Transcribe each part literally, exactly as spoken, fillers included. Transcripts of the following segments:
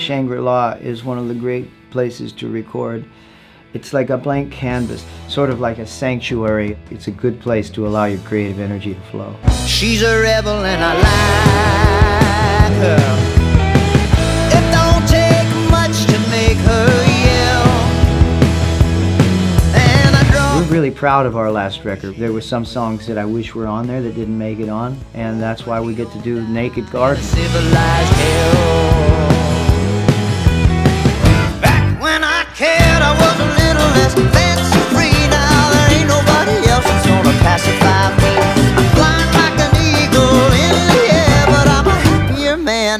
Shangri-La is one of the great places to record. It's like a blank canvas, sort of like a sanctuary. It's a good place to allow your creative energy to flow. She's a rebel and I like her. It don't take much to make her yell. And I draw. We're really proud of our last record. There were some songs that I wish were on there that didn't make it on, and that's why we get to do Naked Garden. Civilized hell.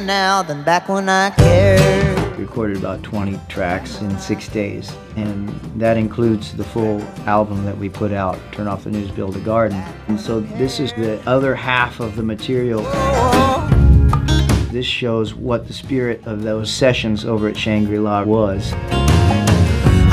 Now than back when I cared. Recorded about twenty tracks in six days, and that includes the full album that we put out, Turn Off the News, Build a Garden. And so this is the other half of the material. This shows what the spirit of those sessions over at Shangri-La was.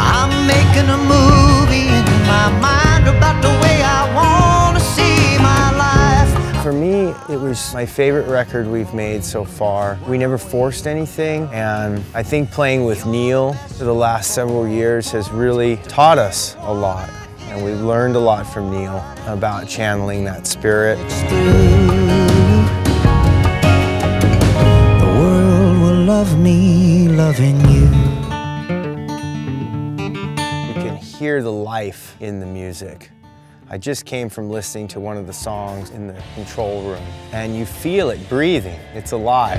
I'm making a movie in my mind about the way I want to see my life. For me, it was my favorite record we've made so far. We never forced anything, and I think playing with Neil for the last several years has really taught us a lot, and we've learned a lot from Neil about channeling that spirit. The world will love me loving you. You can hear the life in the music. I just came from listening to one of the songs in the control room, and you feel it breathing. It's alive.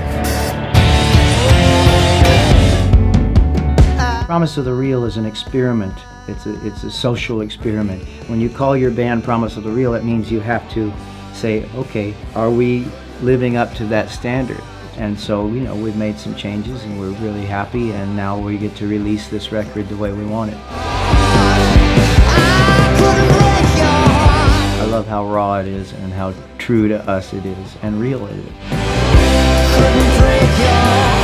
Promise of the Real is an experiment. It's a, it's a social experiment. When you call your band Promise of the Real, it means you have to say, okay, are we living up to that standard? And so, you know, we've made some changes, and we're really happy, and now we get to release this record the way we want it. I love how raw it is and how true to us it is and real it is.